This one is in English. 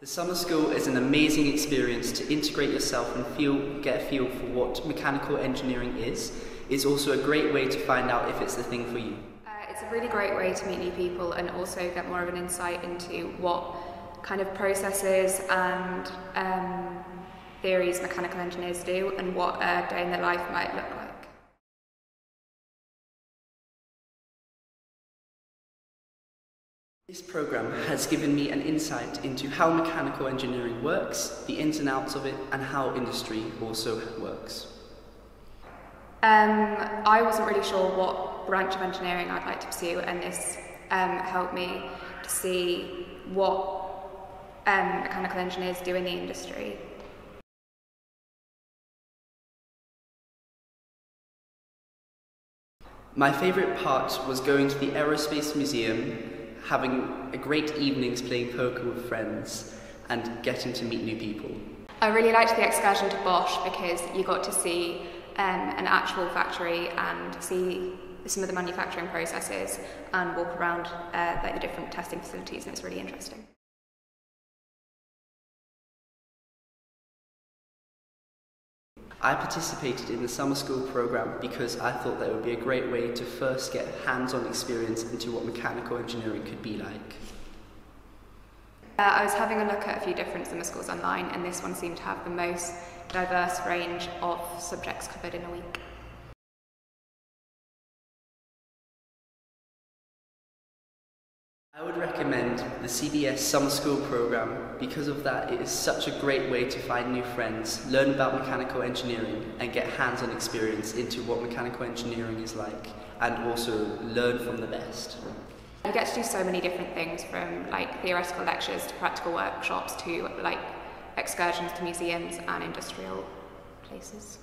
The summer school is an amazing experience to integrate yourself and get a feel for what mechanical engineering is. It's also a great way to find out if it's the thing for you. It's a really great way to meet new people and also get more of an insight into what kind of processes and theories mechanical engineers do and what a day in their life might look like. This programme has given me an insight into how mechanical engineering works, the ins and outs of it, and how industry also works. I wasn't really sure what branch of engineering I'd like to pursue, and this helped me to see what mechanical engineers do in the industry. My favourite part was going to the Aerospace Museum, having a great evenings playing poker with friends and getting to meet new people. I really liked the excursion to Bosch because you got to see an actual factory and see some of the manufacturing processes and walk around like the different testing facilities, and it's really interesting. I participated in the summer school programme because I thought that it would be a great way to first get hands-on experience into what mechanical engineering could be like. I was having a look at a few different summer schools online, and this one seemed to have the most diverse range of subjects covered in a week. I would recommend the CBS summer school programme because of that. It is such a great way to find new friends, learn about mechanical engineering and get hands-on experience into what mechanical engineering is like, and also learn from the best. You get to do so many different things, from like theoretical lectures to practical workshops to like excursions to museums and industrial places.